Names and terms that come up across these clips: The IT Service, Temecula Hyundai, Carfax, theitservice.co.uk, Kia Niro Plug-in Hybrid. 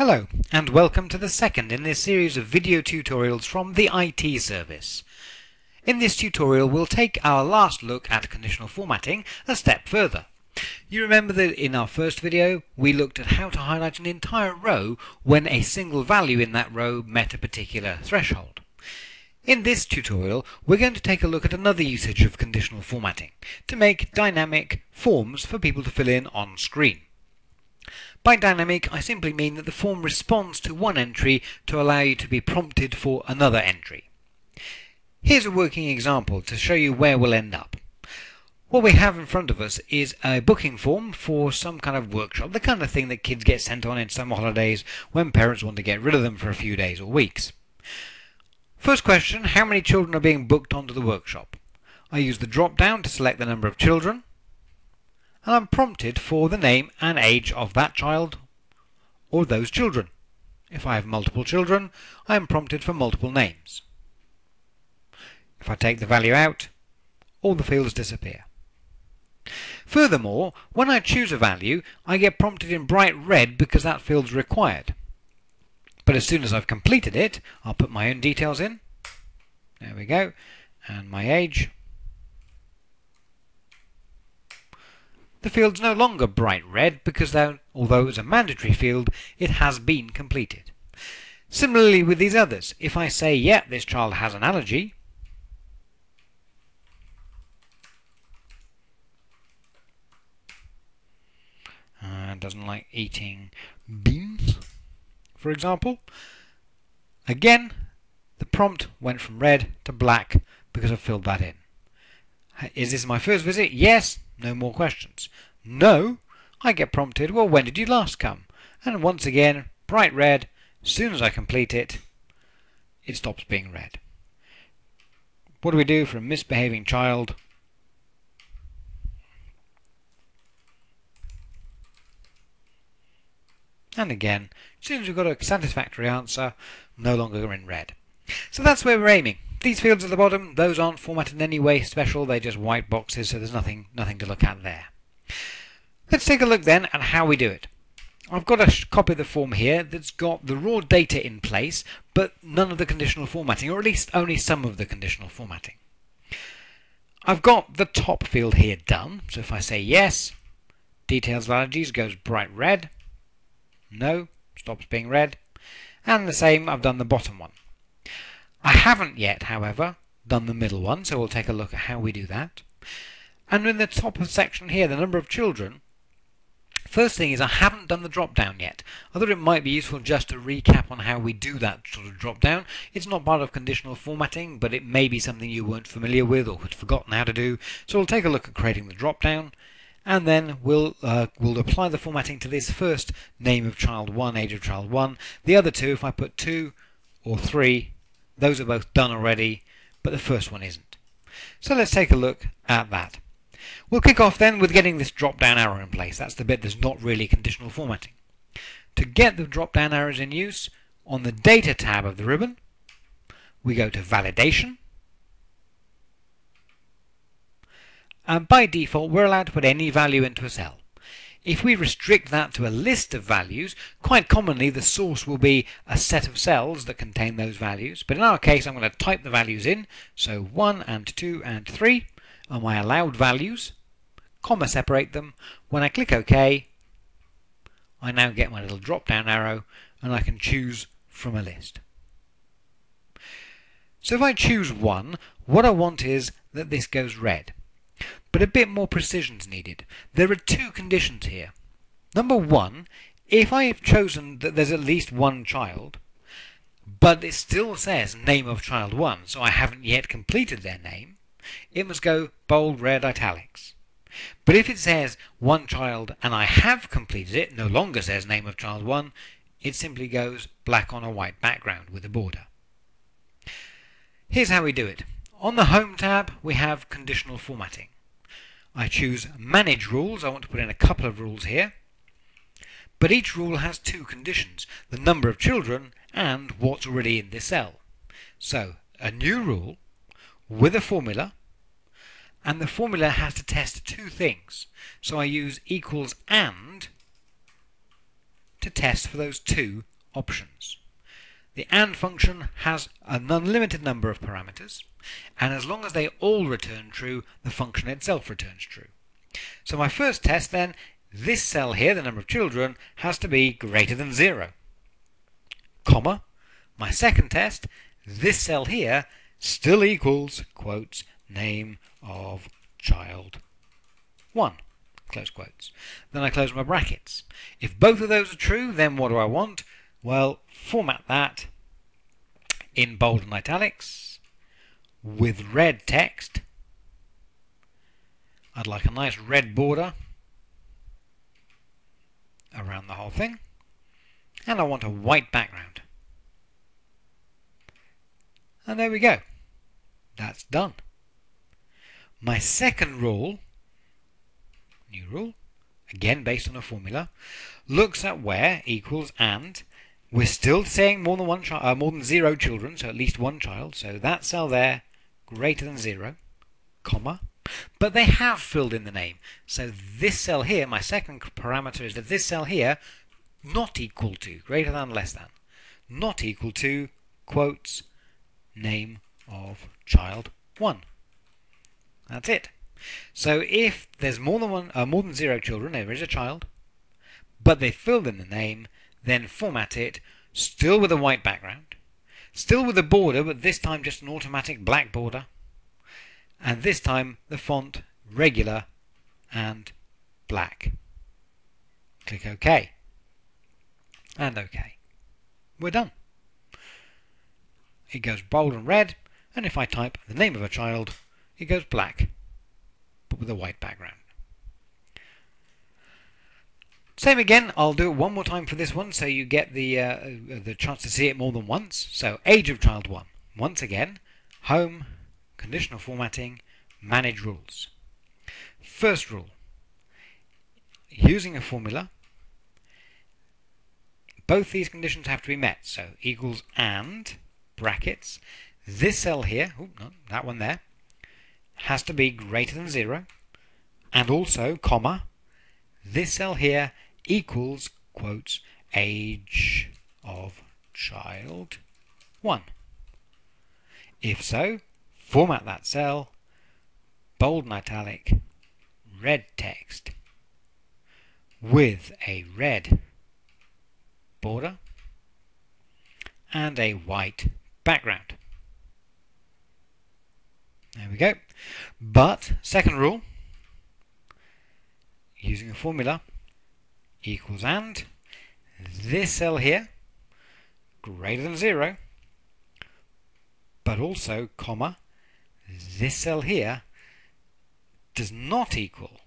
Hello and welcome to the second in this series of video tutorials from the IT Service. In this tutorial we'll take our last look at conditional formatting a step further. You remember that in our first video we looked at how to highlight an entire row when a single value in that row met a particular threshold. In this tutorial we're going to take a look at another usage of conditional formatting to make dynamic forms for people to fill in on screen. By dynamic, I simply mean that the form responds to one entry to allow you to be prompted for another entry. Here's a working example to show you where we'll end up. What we have in front of us is a booking form for some kind of workshop, the kind of thing that kids get sent on in summer holidays when parents want to get rid of them for a few days or weeks. First question, how many children are being booked onto the workshop? I use the drop-down to select the number of children, and I'm prompted for the name and age of that child or those children. If I have multiple children, I am prompted for multiple names. If I take the value out, all the fields disappear. Furthermore, when I choose a value, I get prompted in bright red because that field's required. But as soon as I've completed it, I'll put my own details in. There we go, and my age. The field's no longer bright red because although it was a mandatory field, it has been completed. Similarly with these others, if I say, yeah, this child has an allergy, doesn't like eating beans, for example, again, the prompt went from red to black because I filled that in. Is this my first visit? Yes. No more questions. No, I get prompted, well, when did you last come? And once again, bright red, as soon as I complete it, it stops being red. What do we do for a misbehaving child? And again, as soon as we've got a satisfactory answer, no longer in red. So that's where we're aiming. These fields at the bottom, those aren't formatted in any way special, they're just white boxes, so there's nothing to look at there. Let's take a look then at how we do it. I've got a copy of the form here that's got the raw data in place, but none of the conditional formatting, or at least only some of the conditional formatting. I've got the top field here done, so if I say yes, details of allergies goes bright red, no, stops being red, and the same, I've done the bottom one. I haven't yet, however, done the middle one, so we'll take a look at how we do that. And in the top of section here, the number of children, first thing is I haven't done the drop-down yet. I thought it might be useful just to recap on how we do that sort of drop-down. It's not part of conditional formatting, but it may be something you weren't familiar with or had forgotten how to do, so we'll take a look at creating the drop-down, and then we'll apply the formatting to this first name of child 1, age of child 1. The other two, if I put 2 or 3, those are both done already, but the first one isn't. So let's take a look at that. We'll kick off then with getting this drop-down arrow in place. That's the bit that's not really conditional formatting. To get the drop-down arrows in use, on the Data tab of the ribbon, we go to Validation. And by default, we're allowed to put any value into a cell. If we restrict that to a list of values, quite commonly the source will be a set of cells that contain those values. But in our case, I'm going to type the values in. So 1 and 2 and 3 are my allowed values, comma separate them. When I click OK, I now get my little drop-down arrow and I can choose from a list. So if I choose 1, what I want is that this goes red. But a bit more precision is needed. There are two conditions here. Number one, if I have chosen that there's at least one child, but it still says name of child 1, so I haven't yet completed their name, it must go bold, red, italics. But if it says one child and I have completed it, no longer says name of child 1, it simply goes black on a white background with a border. Here's how we do it. On the Home tab, we have conditional formatting. I choose Manage Rules. I want to put in a couple of rules here. But each rule has two conditions, the number of children and what's already in this cell. So, a new rule with a formula, and the formula has to test two things. So I use equals and to test for those two options. The AND function has an unlimited number of parameters, and as long as they all return true, the function itself returns true. So my first test then, this cell here, the number of children, has to be greater than 0, comma, my second test, this cell here still equals, quotes, name of child 1, close quotes. Then I close my brackets. If both of those are true, then what do I want? Well, format that in bold and italics with red text. I'd like a nice red border around the whole thing, and I want a white background. And there we go. That's done. My second rule, new rule, again based on a formula, looks at where equals and. We're still saying more than 0 children, so at least one child. So that cell there, greater than 0, comma. But they have filled in the name. So this cell here, my second parameter is that this cell here, not equal to, greater than, less than, not equal to, quotes, name of child 1. That's it. So if there's more than 0 children, there is a child, but they filled in the name, then format it, still with a white background, still with a border, but this time just an automatic black border, and this time the font regular and black. Click OK. And OK. We're done. It goes bold and red, and if I type the name of a child, it goes black, but with a white background. Same again, I'll do it one more time for this one so you get the chance to see it more than once. So age of child 1. Once again, home, conditional formatting, manage rules. First rule, using a formula, both these conditions have to be met. So equals and, brackets, this cell here, that one there, has to be greater than 0, and also, comma, this cell here equals, quotes, age of child 1. If so, format that cell, bold and italic, red text, with a red border and a white background. There we go. But, second rule, using a formula, equals and, this cell here, greater than 0, but also, comma, this cell here does not equal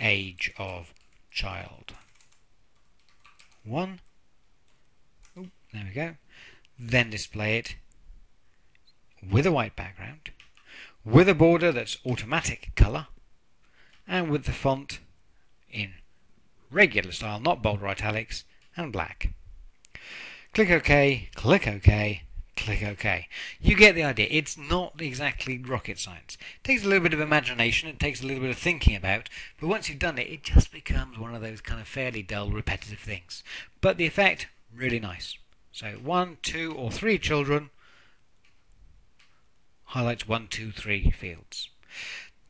age of child 1. There we go. Then display it with a white background, with a border that's automatic colour, and with the font in regular style, not bold or italics, and black. Click OK, click OK, click OK. You get the idea. It's not exactly rocket science. It takes a little bit of imagination, it takes a little bit of thinking about, but once you've done it, it just becomes one of those kind of fairly dull, repetitive things. But the effect, really nice. So 1, 2 or 3 children highlights 1, 2, 3 fields.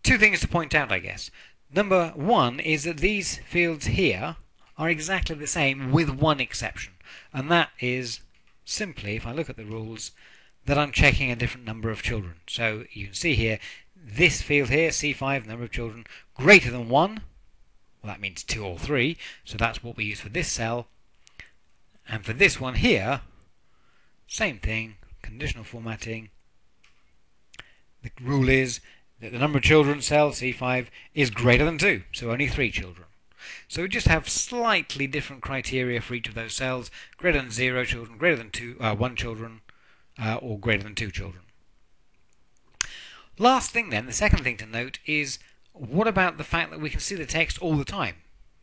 Two things to point out, I guess. Number one is that these fields here are exactly the same with one exception, and that is simply, if I look at the rules, that I'm checking a different number of children. So you can see here, this field here, C5, number of children greater than 1, well that means 2 or 3, so that's what we use for this cell. And for this one here, same thing, conditional formatting. The rule is that the number of children, cell C5, is greater than 2, so only 3 children. So we just have slightly different criteria for each of those cells, greater than 0 children, greater than 1 children, or greater than 2 children. Last thing then, the second thing to note is, what about the fact that we can see the text all the time?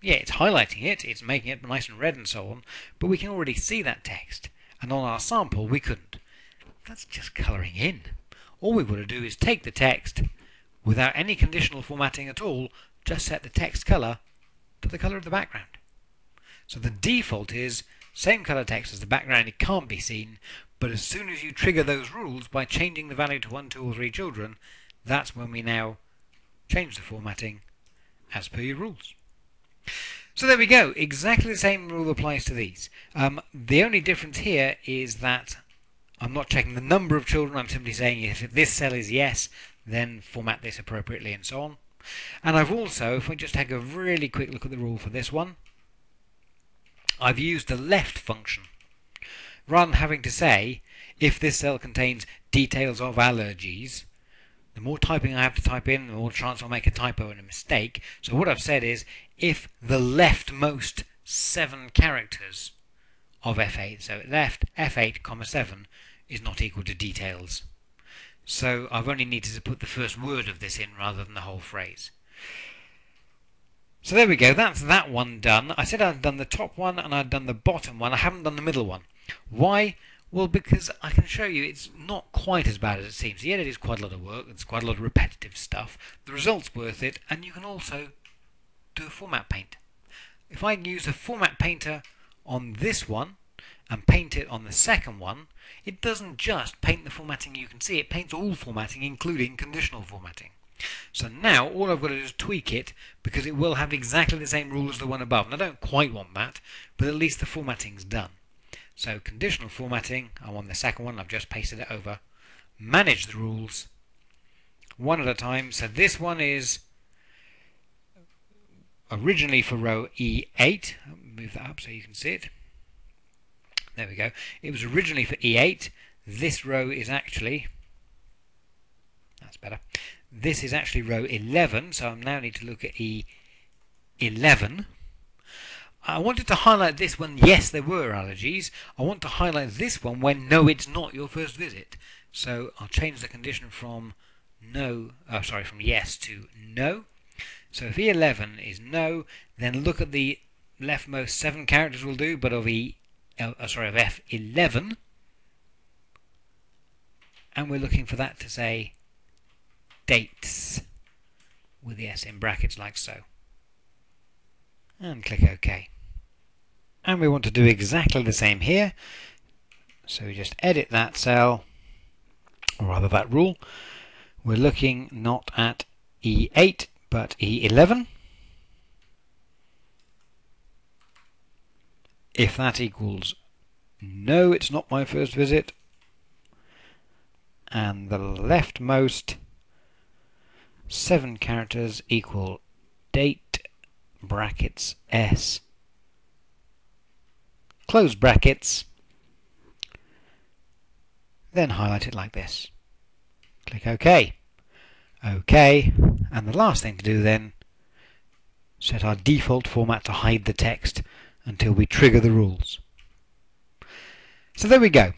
Yeah, it's highlighting it, it's making it nice and red and so on, but we can already see that text, and on our sample we couldn't. That's just colouring in. All we want to do is take the text without any conditional formatting at all, just set the text colour to the colour of the background. So the default is same color text as the background, it can't be seen, but as soon as you trigger those rules by changing the value to 1, 2 or 3 children, that's when we now change the formatting as per your rules. So there we go, exactly the same rule applies to these. The only difference here is that I'm not checking the number of children, I'm simply saying if this cell is yes, then format this appropriately and so on. And I've also, if we just take a really quick look at the rule for this one, I've used the left function rather than having to say if this cell contains details of allergies. The more typing I have to type in, the more chance I'll make a typo and a mistake. So what I've said is if the leftmost 7 characters of F8, so left F8, 7 is not equal to details. So I've only needed to put the first word of this in rather than the whole phrase. So there we go, that's that one done. I said I'd done the top one and I'd done the bottom one. I haven't done the middle one. Why? Well, because I can show you it's not quite as bad as it seems. The edit is quite a lot of work, it's quite a lot of repetitive stuff. The result's worth it, and you can also do a format paint. If I use a format painter on this one and paint it on the second one, it doesn't just paint the formatting you can see, it paints all formatting, including conditional formatting. So now all I've got to do is tweak it, because it will have exactly the same rule as the one above, and I don't quite want that, but at least the formatting's done. So conditional formatting, I'm on the second one, I've just pasted it over. Manage the rules one at a time. So this one is originally for row E8. I'll move that up so you can see it. There we go. It was originally for E8. This row is actually, that's better. This is actually row 11, so I now need to look at E11. I wanted to highlight this one, yes, there were allergies. I want to highlight this one when no, it's not your first visit. So I'll change the condition from no, from yes to no. So if E11 is no, then look at the leftmost 7 characters will do, but of F11, and we're looking for that to say dates with the S in brackets like so, and click OK. And we want to do exactly the same here, so we just edit that cell, or rather that rule. We're looking not at E8 but E11. If that equals no, it's not my first visit, and the leftmost 7 characters equal date, brackets S, close brackets, then highlight it like this, click OK. OK, and the last thing to do then, set our default format to hide the text until we trigger the rules. So there we go.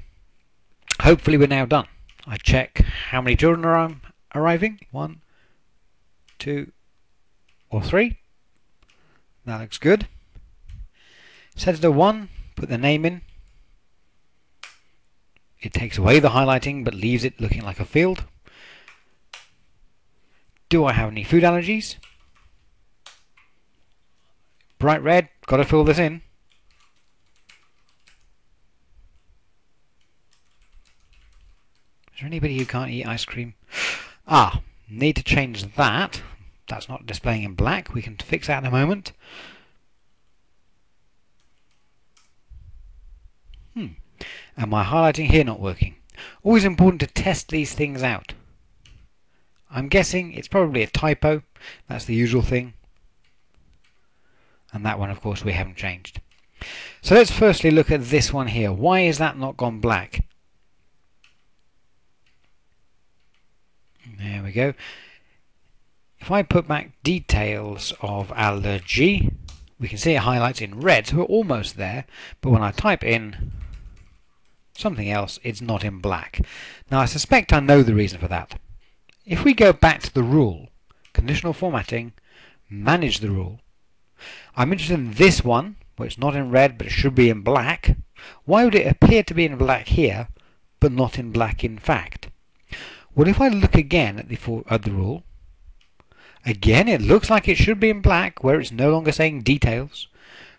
Hopefully we're now done. I check how many children are arriving. 1, 2 or 3. That looks good. Set it to 1, put the name in. It takes away the highlighting but leaves it looking like a field. Do I have any food allergies? Bright red, got to fill this in. Is there anybody who can't eat ice cream? Ah, need to change that. That's not displaying in black. We can fix that in a moment. And my highlighting here not working. Always important to test these things out. I'm guessing it's probably a typo. That's the usual thing. And that one, of course, we haven't changed. So let's firstly look at this one here. Why is that not gone black? There we go. If I put back details of allergy, we can see it highlights in red, so we're almost there, but when I type in something else, it's not in black. Now I suspect I know the reason for that. If we go back to the rule, conditional formatting, manage the rule, I'm interested in this one, where it's not in red but it should be in black. Why would it appear to be in black here but not in black in fact? Well, if I look again at the rule, again it looks like it should be in black where it's no longer saying details,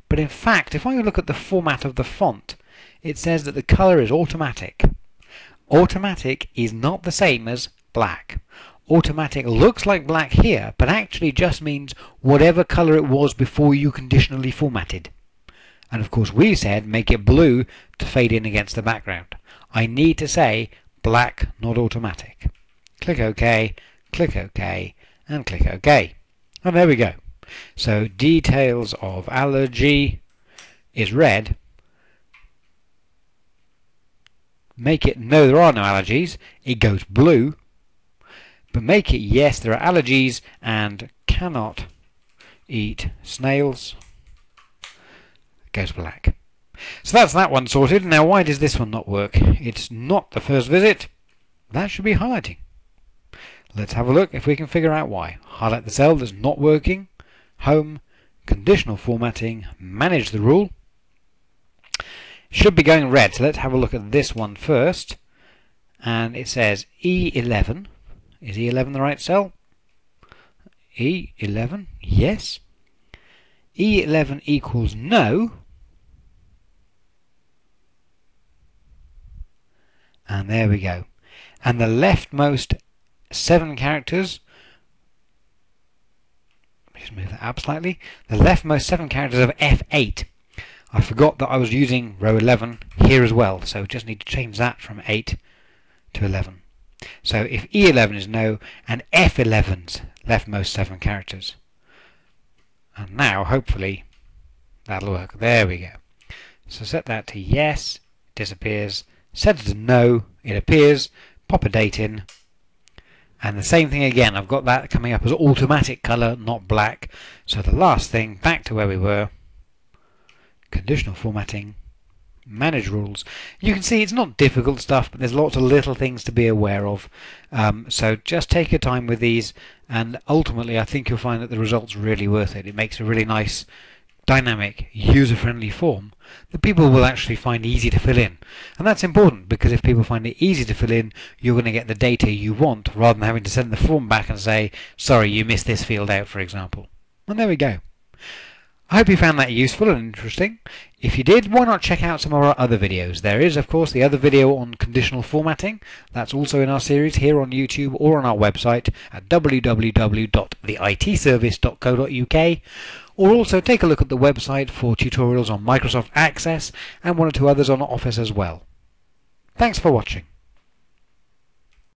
But in fact, if I look at the format of the font, it says that the color is automatic. Automatic is not the same as black. Automatic looks like black here, but actually just means whatever color it was before you conditionally formatted. And of course we said make it blue to fade in against the background. I need to say black, not automatic. Click OK, and click OK. And there we go. So details of allergy is red. Make it no, there are no allergies. It goes blue. But make it yes, there are allergies and cannot eat snails. It goes black. So that's that one sorted. Now why does this one not work? It's not the first visit. That should be highlighting. Let's have a look if we can figure out why. Highlight the cell that's not working. Home, conditional formatting, manage the rule. Should be going red, so let's have a look at this one first. And it says E11. Is E11 the right cell? E11, yes. E11 equals no. And there we go. And the leftmost 7 characters, just move that up slightly, the leftmost 7 characters of F8. I forgot that I was using row 11 here as well, so just need to change that from 8 to 11. So if E11 is no, and F11's leftmost 7 characters. And now, hopefully, that'll work. There we go. So set that to yes, it disappears. Set it to no, it appears. Pop a date in. And the same thing again. I've got that coming up as automatic colour, not black. So the last thing, back to where we were. Conditional formatting. Manage rules. You can see it's not difficult stuff, but there's lots of little things to be aware of, so just take your time with these, and ultimately I think you'll find that the result's really worth it. It makes a really nice, dynamic, user-friendly form that people will actually find easy to fill in, and that's important, because if people find it easy to fill in, you're going to get the data you want rather than having to send the form back and say, sorry, you missed this field out, for example. And there we go. I hope you found that useful and interesting. If you did, why not check out some of our other videos? There is, of course, the other video on conditional formatting. That's also in our series here on YouTube or on our website at www.theitservice.co.uk. Or also take a look at the website for tutorials on Microsoft Access and 1 or 2 others on Office as well. Thanks for watching.